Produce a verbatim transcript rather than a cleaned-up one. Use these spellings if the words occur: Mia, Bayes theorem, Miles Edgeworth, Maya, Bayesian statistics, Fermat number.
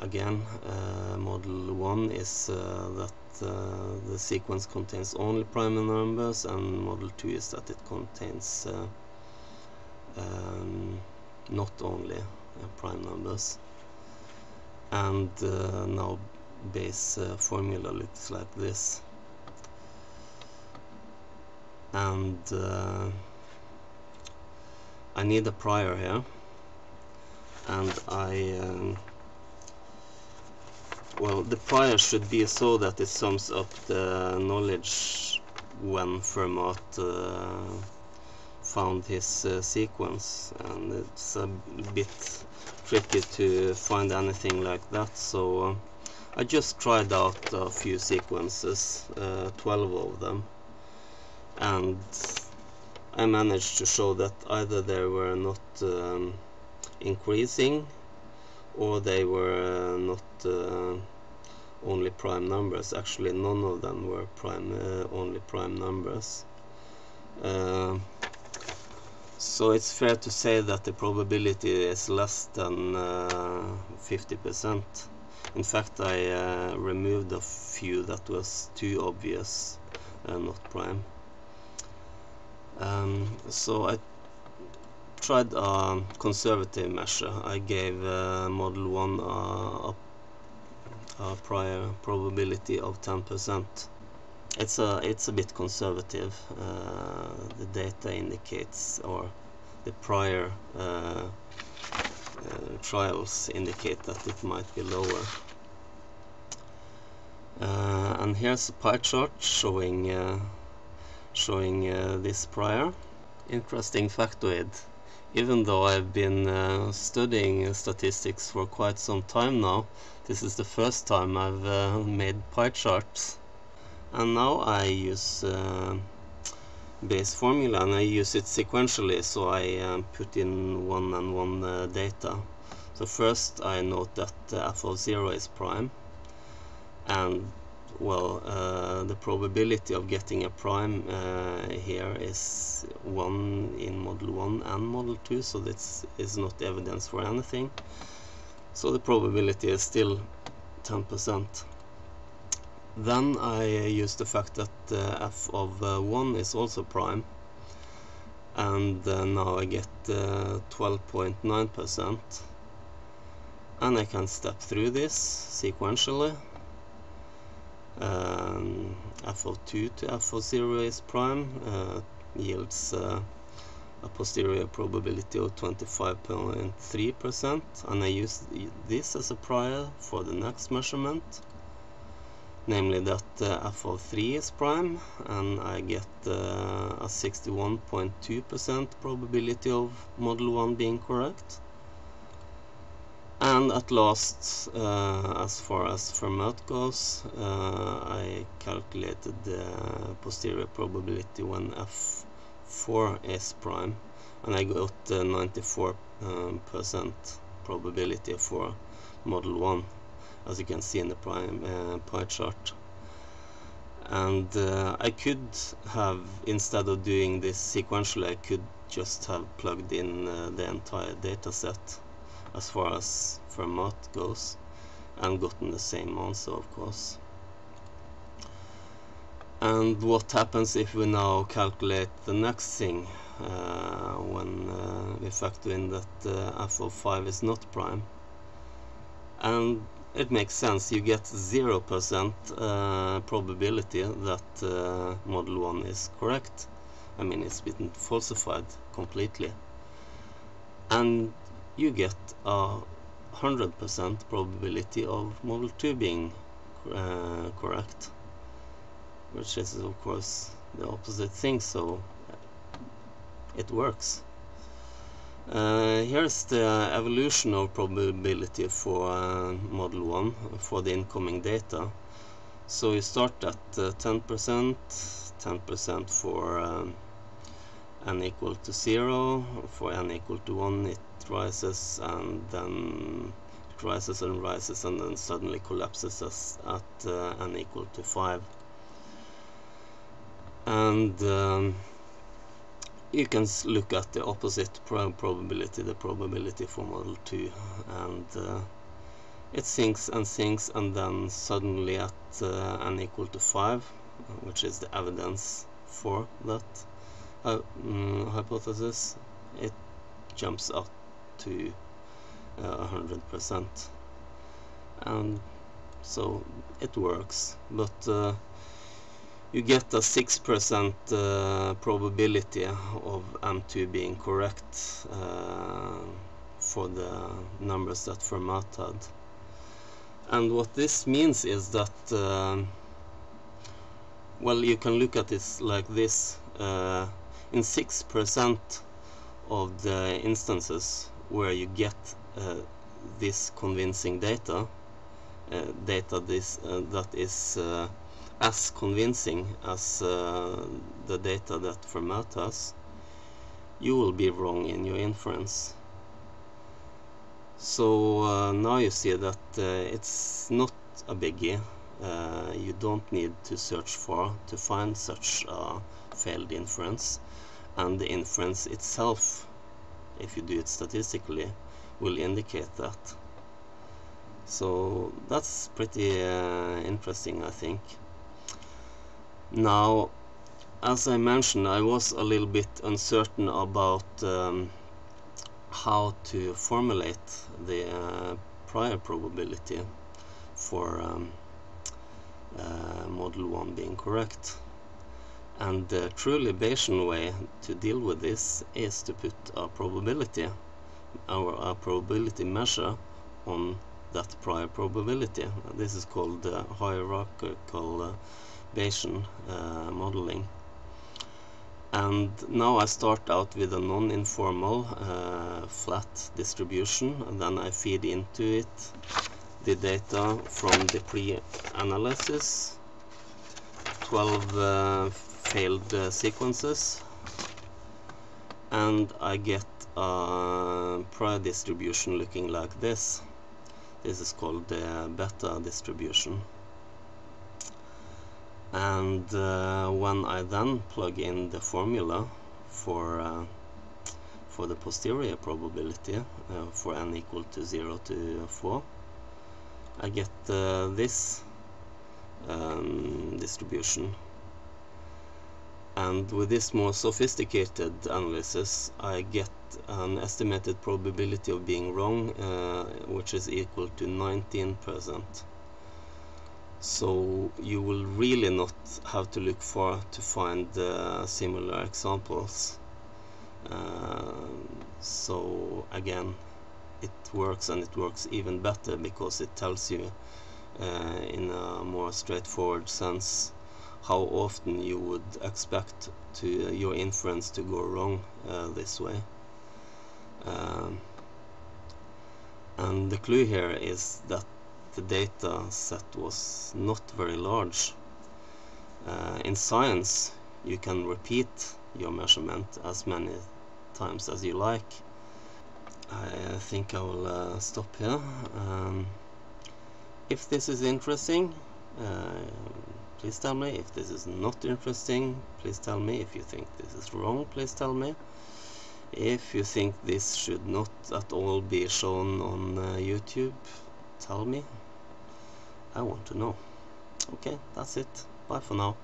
again, uh, model one is uh, that uh, the sequence contains only prime numbers, and model two is that it contains uh, um, not only uh, prime numbers. And uh, now base uh, formula looks like this, and uh, I need a prior here, and I um, well, the prior should be so that it sums up the knowledge when Fermat uh, found his uh, sequence, and it's a bit tricky to find anything like that, so uh, I just tried out a few sequences, uh, twelve of them, and I managed to show that either they were not um, increasing, or they were uh, not uh, only prime numbers. Actually, none of them were prime, uh, only prime numbers. Uh, so it's fair to say that the probability is less than uh, fifty percent. In fact, I uh, removed a few that was too obvious, uh, not prime. Um, so I tried a conservative measure. I gave uh, model one a, a prior probability of ten percent. It's a it's a bit conservative. Uh, the data indicates, or the prior uh, uh, trials indicate that it might be lower. Uh, and here's a pie chart showing uh, showing uh, this prior. Interesting factoid. Even though I've been uh, studying statistics for quite some time now, this is the first time I've uh, made pie charts. And now I use uh, Bayes formula, and I use it sequentially, so I um, put in one and one uh, data. So first I note that uh, f of zero is prime, and well, uh, the probability of getting a prime uh, here is one in model one and model two, so this is not evidence for anything. So the probability is still ten percent. Then I use the fact that uh, f of uh, one is also prime, and uh, now I get twelve point nine percent, and I can step through this sequentially. Um, f of two to f of zero is prime, uh, yields uh, a posterior probability of twenty-five point three percent, and I use this as a prior for the next measurement, namely that uh, f of three is prime, and I get uh, a sixty-one point two percent probability of model one being correct. And at last, uh, as far as Fermat goes, uh, I calculated the posterior probability when f four is prime, and I got uh, ninety-four percent probability for model one, as you can see in the prime uh, pie chart. And uh, I could have, instead of doing this sequentially, I could just have plugged in uh, the entire data set as far as Fermat goes, and gotten the same answer, of course. And what happens if we now calculate the next thing, uh, when uh, we factor in that uh, f of five is not prime? And it makes sense. You get zero percent uh, probability that uh, model one is correct. I mean, it's been falsified completely. And you get a hundred percent probability of model two being uh, correct, which is of course the opposite thing, so it works. Uh, here's the evolution of probability for uh, model one for the incoming data. So you start at uh, ten percent, ten percent for um, n equal to zero, for n equal to one it rises, and then it rises and rises, and then suddenly collapses as at uh, n equal to five. And um, you can look at the opposite prob probability, the probability for model two, and uh, it sinks and sinks, and then suddenly at uh, n equal to five, which is the evidence for that uh, mm, hypothesis, it jumps up to uh, one hundred percent. And so it works, but uh, you get a six percent uh, probability of M two being correct uh, for the numbers that Fermat had. And what this means is that, uh, well, you can look at it like this. Uh, in six percent of the instances where you get uh, this convincing data, uh, data this, uh, that is uh, as convincing as uh, the data that Fermat has, you will be wrong in your inference. So uh, now you see that uh, it's not a biggie. Uh, you don't need to search for to find such a failed inference, and the inference itself, if you do it statistically, will indicate that. So that's pretty uh, interesting, I think. Now, as I mentioned, I was a little bit uncertain about um, how to formulate the uh, prior probability for um, uh, model one being correct, and the truly Bayesian way to deal with this is to put a probability, our a probability measure on that prior probability. This is called the hierarchical uh, Bayesian uh, modeling. And now I start out with a non-informal uh, flat distribution, and then I feed into it the data from the pre-analysis, twelve uh, failed uh, sequences, and I get a prior distribution looking like this. This is called the beta distribution. And uh, when I then plug in the formula for uh, for the posterior probability uh, for n equal to zero to four, I get uh, this um, distribution. And with this more sophisticated analysis, I get an estimated probability of being wrong, uh, which is equal to nineteen percent. So you will really not have to look far to find uh, similar examples. Uh, so again, it works, and it works even better because it tells you uh, in a more straightforward sense how often you would expect to uh, your inference to go wrong uh, this way. Um, and the clue here is that the data set was not very large. Uh, in science, you can repeat your measurement as many times as you like. I think I will uh, stop here. Um, if this is interesting, uh, please tell me. If this is not interesting, please tell me. If you think this is wrong, please tell me. If you think this should not at all be shown on uh, YouTube, tell me. I want to know. Okay, that's it. Bye for now.